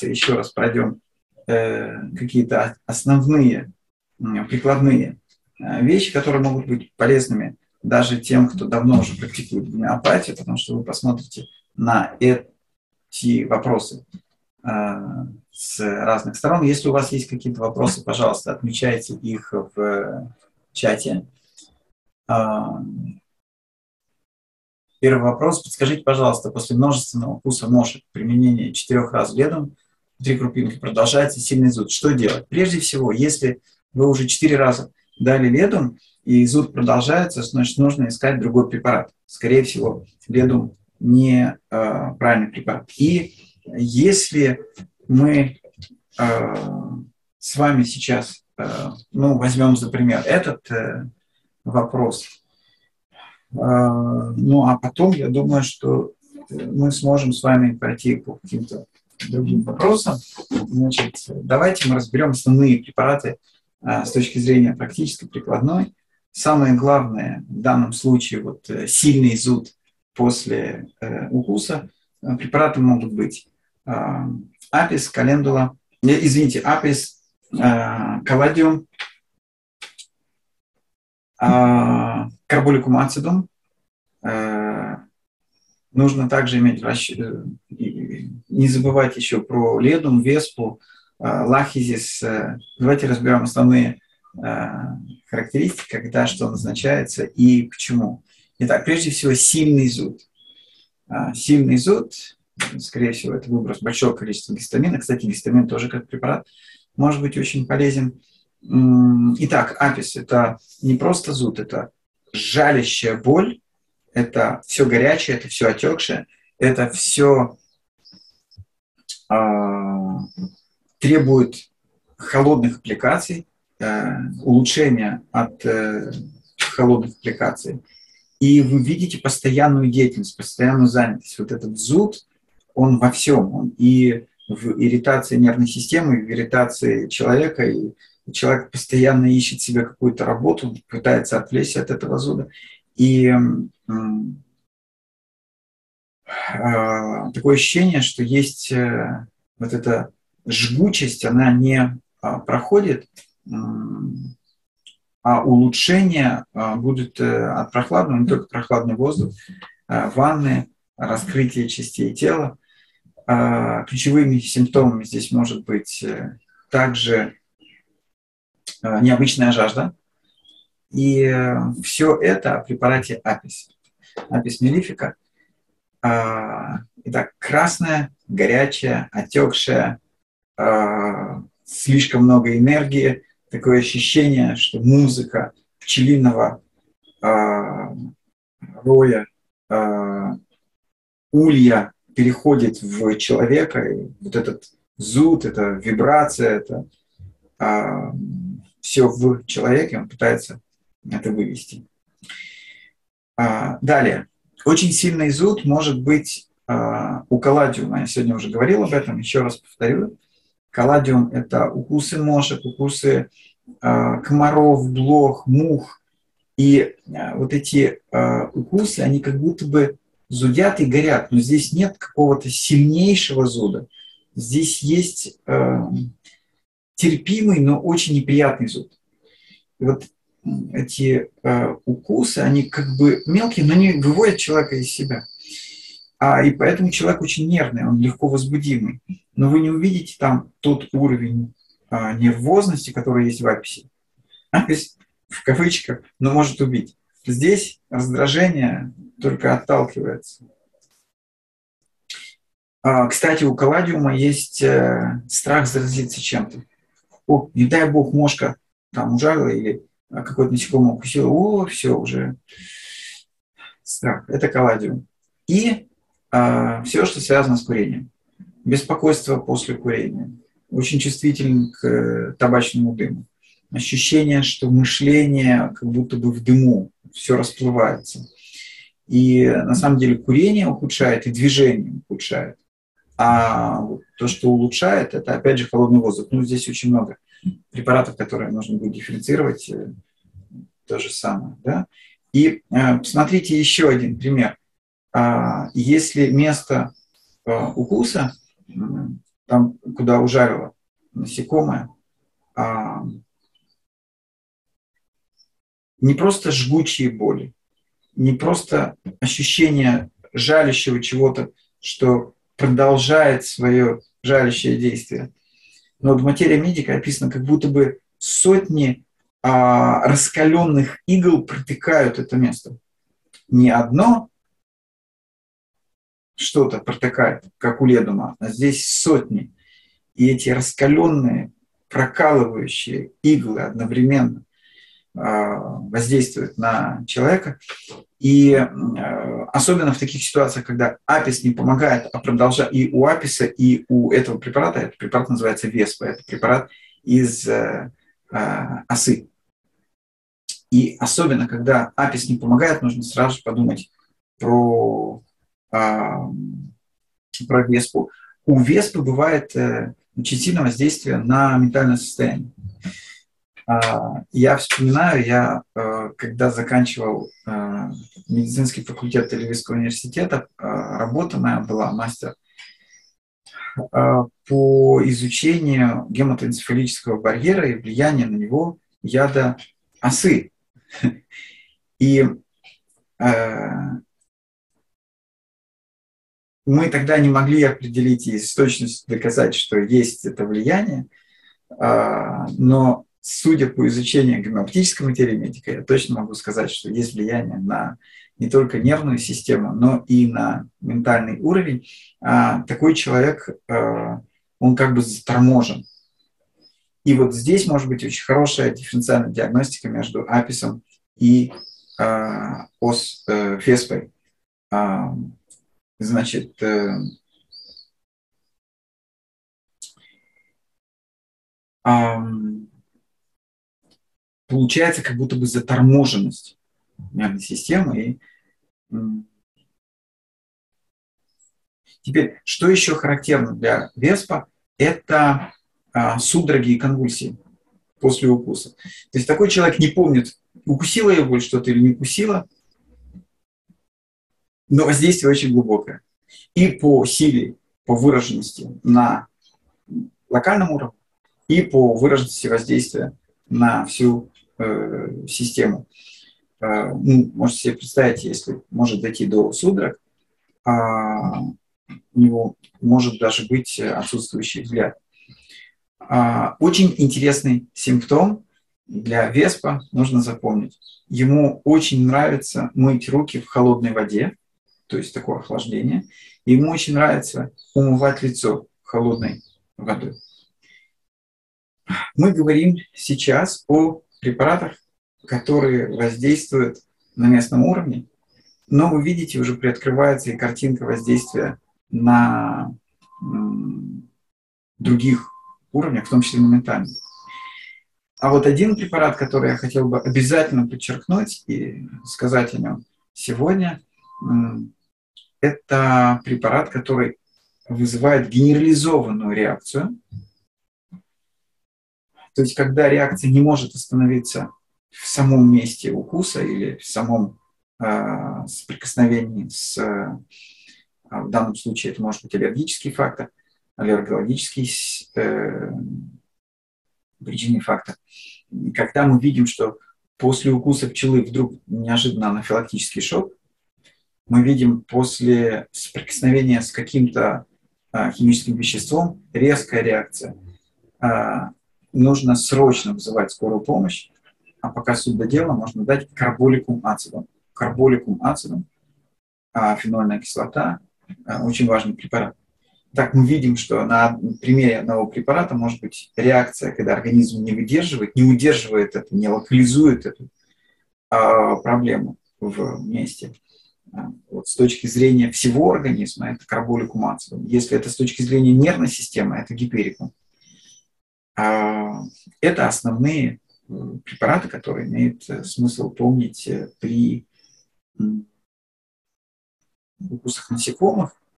Еще раз пройдем какие-то основные прикладные вещи, которые могут быть полезными даже тем, кто давно уже практикует гомеопатию, потому что вы посмотрите на эти вопросы с разных сторон. Если у вас есть какие-то вопросы, пожалуйста, отмечайте их в чате. Первый вопрос. Подскажите, пожалуйста, после множественного укуса мошек, применение 4 раз Ledum, 3 крупинки продолжается, сильный зуд. Что делать? Прежде всего, если вы уже 4 раза дали Ledum, и зуд продолжается, значит, нужно искать другой препарат. Скорее всего, Ledum не правильный препарат. И если мы с вами сейчас возьмем за пример этот вопрос, ну, а потом, я думаю, что мы сможем с вами пройти по каким-то другим вопросам. Значит, давайте мы разберем основные препараты с точки зрения практической, прикладной. Самое главное в данном случае вот, сильный зуд после укуса. Препараты могут быть Апис, Caladium, Carbolic-acidum. Нужно также иметь не забывать еще про Ledum, Веспу, Lachesis. Давайте разберем основные характеристики, когда что назначается и почему. Итак, прежде всего, сильный зуд. Сильный зуд, скорее всего, это выброс большого количества гистамина. Кстати, гистамин тоже как препарат может быть очень полезен. Итак, апис – это не просто зуд, это жалящая боль, это все горячее, это все отекшее, это все требует холодных аппликаций, улучшения от холодных аппликаций. И вы видите постоянную деятельность, постоянную занятость. Вот этот зуд, он во всем. Он и в ирритации нервной системы, и в ирритации человека, и человек постоянно ищет себе какую-то работу, пытается отвлечься от этого зуда. И такое ощущение, что есть вот эта жгучесть, она не проходит, а улучшение будет от прохладного, не только прохладный воздух, ванны, раскрытие частей тела. Ключевыми симптомами здесь может быть также необычная жажда. И все это о препарате Апис. Апис Мелифика. Итак, красная, горячая, отекшая, слишком много энергии. Такое ощущение, что музыка пчелиного роя, улья переходит в человека. И вот этот зуд, это вибрация, это все в человеке, он пытается это вывести. Далее. Очень сильный зуд может быть у Caladium. Я сегодня уже говорил об этом, еще раз повторю. Caladium – это укусы мошек, укусы комаров, блох, мух. И вот эти укусы, они как будто бы зудят и горят, но здесь нет какого-то сильнейшего зуда. Здесь есть терпимый, но очень неприятный зуд. И вот эти укусы, они как бы мелкие, но не выводят человека из себя. И поэтому человек очень нервный, он легко возбудимый. Но вы не увидите там тот уровень нервозности, который есть в аписе. Апис в кавычках, но может убить. Здесь раздражение только отталкивается. Кстати, у Caladium есть страх заразиться чем-то. О, не дай бог, мошка там ужалила или какое-то насекомое укусило. О, все уже. Страх. Это Caladium. И все, что связано с курением. Беспокойство после курения. Очень чувствителен к табачному дыму. Ощущение, что мышление как будто бы в дыму. Все расплывается. И на самом деле курение ухудшает и движение ухудшает. А то, что улучшает, это опять же холодный воздух. Ну, здесь очень много препаратов, которые нужно будет дифференцировать. То же самое. Да? И посмотрите еще один пример. Если место укуса там, куда ужарило насекомое, не просто жгучие боли, не просто ощущение жалящего чего-то, что продолжает свое жалящее действие. Но вот материя медика описана, как будто бы сотни раскаленных игл протыкают это место. Не одно что-то протыкает, как у ледума, а здесь сотни. И эти раскаленные, прокалывающие иглы одновременно воздействуют на человека. И особенно в таких ситуациях, когда апис не помогает, а продолжает, и у аписа, и у этого препарата, этот препарат называется Веспа, это препарат из осы. И особенно, когда апис не помогает, нужно сразу же подумать про Веспу. У Веспы бывает очень сильное воздействие на ментальное состояние. Я вспоминаю, я когда заканчивал медицинский факультет Тель-Авивского университета, работа моя была мастер по изучению гематоэнцефалического барьера и влияния на него яда осы. И мы тогда не могли определить и с точностью доказать, что есть это влияние, но судя по изучению гомеопатической материи медика, я точно могу сказать, что есть влияние на не только нервную систему, но и на ментальный уровень. Такой человек, он как бы заторможен. И вот здесь может быть очень хорошая дифференциальная диагностика между аписом и Веспой. Значит, получается как будто бы заторможенность нервной системы. И теперь, что еще характерно для Веспа, это судороги и конвульсии после укуса. То есть такой человек не помнит, укусила его что-то или не укусила, но воздействие очень глубокое. И по силе, по выраженности на локальном уровне, и по выраженности воздействия на всю систему. Можете себе представить, если может дойти до судорог, у него может даже быть отсутствующий взгляд. Очень интересный симптом для Веспа, нужно запомнить. Ему очень нравится мыть руки в холодной воде, то есть такое охлаждение. Ему очень нравится умывать лицо холодной водой. Мы говорим сейчас о препаратах, которые воздействуют на местном уровне, но вы видите, уже приоткрывается и картинка воздействия на других уровнях, в том числе на ментальном. А вот один препарат, который я хотел бы обязательно подчеркнуть и сказать о нем сегодня, это препарат, который вызывает генерализованную реакцию. То есть, когда реакция не может остановиться в самом месте укуса или в самом соприкосновении с, в данном случае это может быть аллергический фактор, аллергологический причинный фактор. И когда мы видим, что после укуса пчелы вдруг неожиданно анафилактический шок, мы видим после соприкосновения с каким-то химическим веществом резкая реакция. Нужно срочно вызывать скорую помощь, а пока суть до дела, можно дать карболикум-ацидум. Карболикум-ацидум, фенольная кислота, очень важный препарат. Так мы видим, что на примере одного препарата может быть реакция, когда организм не удерживает это, не локализует эту проблему вместе. Вот с точки зрения всего организма это карболикум-ацидум. Если это с точки зрения нервной системы, это гиперикум. Это основные препараты, которые имеет смысл помнить при укусах насекомых.